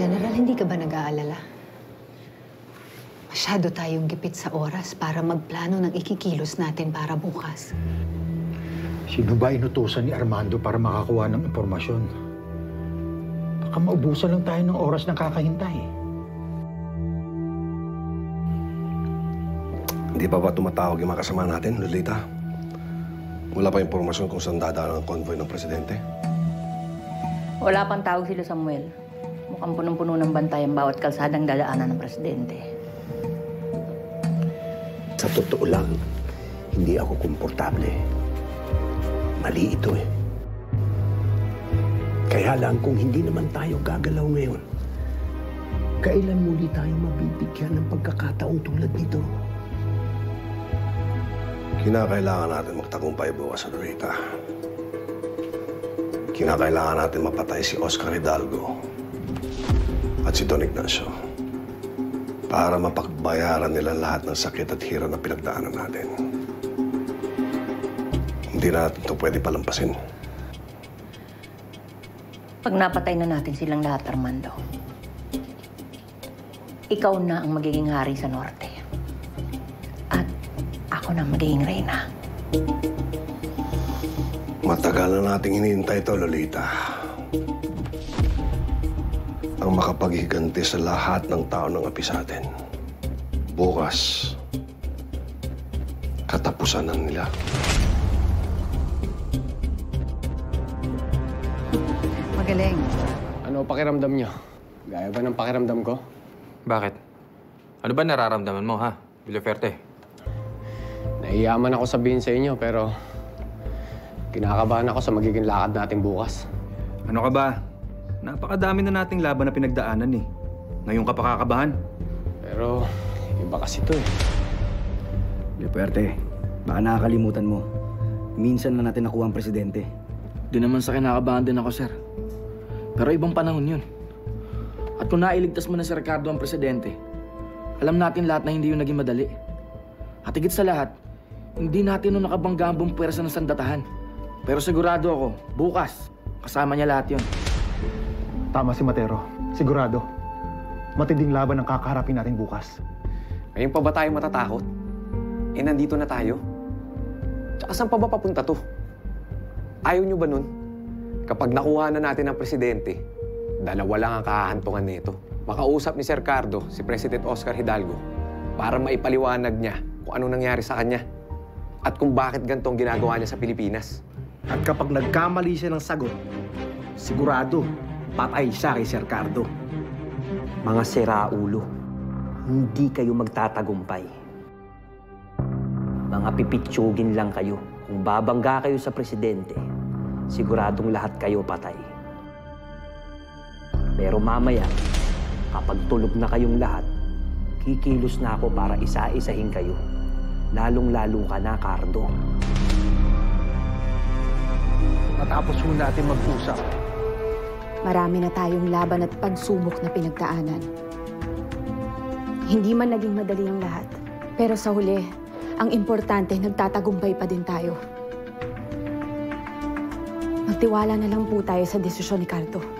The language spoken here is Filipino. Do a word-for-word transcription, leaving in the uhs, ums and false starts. General, hindi ka ba nag-aalala? Masyado tayong gipit sa oras para magplano ng ikikilos natin para bukas. Sino ba inutusan ni Armando para makakuha ng impormasyon? Baka maubusan lang tayo ng oras na kakahintay. Hindi pa ba tumatawag yung mga kasama natin, Lolita? Wala pa impormasyon kung saan dadaan ang convoy ng presidente? Wala pang tawag sila, Samuel. Mukhang punong-puno ng bantay ang bawat kalsadang dadaanan ng presidente. Sa totoo lang, hindi ako komportable. Mali ito eh. Kaya lang kung hindi naman tayo gagalaw ngayon, kailan muli tayo mabibigyan ng pagkakataong tulad nito? Kinakailangan natin magtagumpay bukas sa Lolita. Kinakailangan natin mapatay si Oscar Hidalgo at si Don Ignacio. Para mapagbayaran nila lahat ng sakit at hirap na pinagdaanan natin. Hindi na natin ito pwede palampasin. Pag napatay na natin silang lahat, Armando, ikaw na ang magiging hari sa Norte. At ako na ang magiging reyna. Matagal na nating hinihintay ito, Lolita. Ang makapaghiganti sa lahat ng tao ng api sa atin. Bukas, katapusan na nila. Magaling. Ano pakiramdam niyo? Gaya ba ng pakiramdam ko? Bakit? Ano ba nararamdaman mo, ha? Villaferte. Naiyaman ako sabihin sa inyo, pero kinakabahan ako sa magiging lakad natin bukas. Ano ka ba? Napakadami na nating laban na pinagdaanan eh. Ngayon ka pa kakabahan. Pero iba kasi ito eh. Deperte, baka nakakalimutan mo. Minsan na natin nakuha ang presidente. Doon naman sa kinakabahan din ako, sir. Pero ibang panahon yun. At kung nailigtas mo na si Ricardo ang presidente, alam natin lahat na hindi yun naging madali. At higit sa lahat, hindi natin nung nakabangga ang buong pwersa ng sandatahan. Pero sigurado ako, bukas, kasama niya lahat yun. Tama si Matero. Sigurado. Matinding laban ang kakaharapin natin bukas. Ngayon pa ba tayo matatakot? Eh, nandito na tayo. Tsaka saan pa ba papunta to? Ayaw nyo ba nun? Kapag nakuha na natin ang presidente, dalawa lang ang kahantungan nito. Makausap ni Sir Cardo, si President Oscar Hidalgo, para maipaliwanag niya kung ano nangyari sa kanya at kung bakit ganito ang ginagawa niya sa Pilipinas. At kapag nagkamali siya ng sagot, sigurado, patay siya kay Sir Cardo. Mga seraulo, hindi kayo magtatagumpay. Mga pipitsugin lang kayo. Kung babangga kayo sa presidente, siguradong lahat kayo patay. Pero mamaya, kapag tulog na kayong lahat, kikilos na ako para isa-isahin kayo. Lalong-lalo ka na, Cardo. Matapos ho natin mag-usap, marami na tayong laban at pagsubok na pinagdaanan. Hindi man naging madali ang lahat, pero sa huli, ang importante, nagtatagumpay pa din tayo. Magtiwala na lang po tayo sa desisyon ni Cardo.